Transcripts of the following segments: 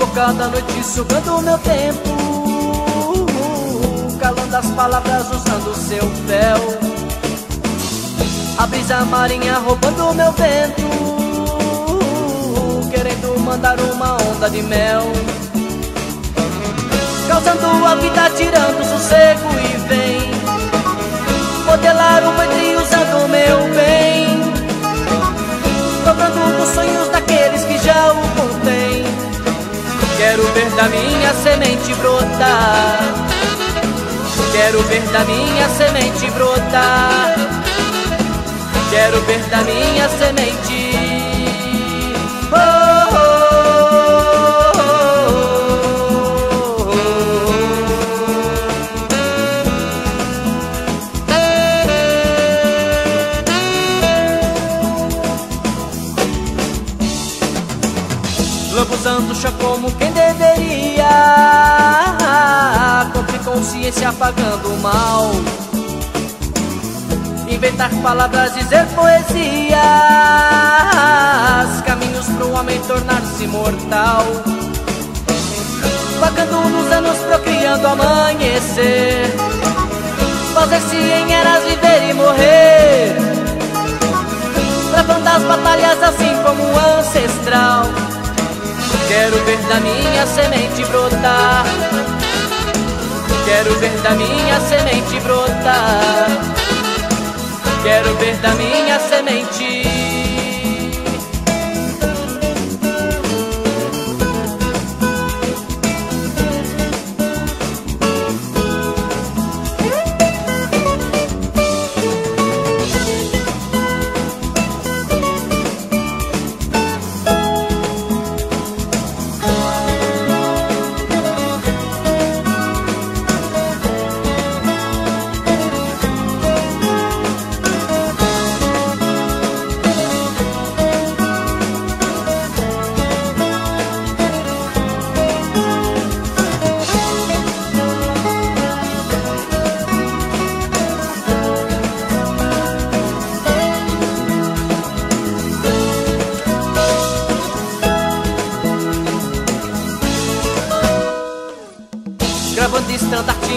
focada a noite sugando o meu tempo, calando as palavras usando seu véu. A brisa marinha roubando o meu vento, querendo mandar uma onda de mel, causando a vida, tirando o sossego e vem modelar o ventre usando o meu bem, dobrando nos sonhos daqueles que já o contém. Quero ver da minha semente brotar, quero ver da minha semente brotar, quero ver da minha semente. Oh, oh. Lambuzando o chão como quem deveria, contra a consciência apagando o mal, inventar palavras, dizer poesias, caminhos para o homem tornar-se imortal, vagando nos anos, procriando amanhecer, fazer-se em eras, viver e morrer, travando as batalhas assim como o ancestral. Quero ver da minha semente brotar, quero ver da minha semente brotar, quero ver da minha semente.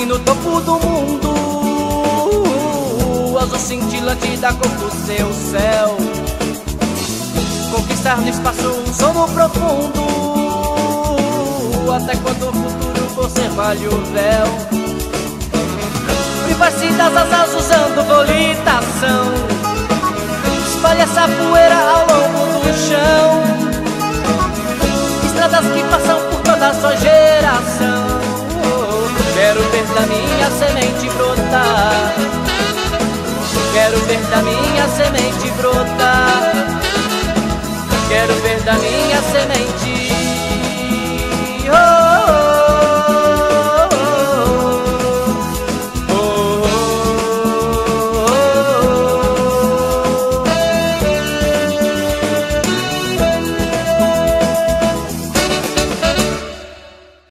No topo do mundo, azul cintilante da cor do seu céu, conquistar no espaço um sono profundo, até quando o futuro conserva-lhe o véu. Privar-se das asas usando volitação, espalha essa poeira ao longo do chão, estradas que passam por toda a sua geração. Quero ver da minha semente brotar, quero ver da minha semente brotar, quero ver da minha semente.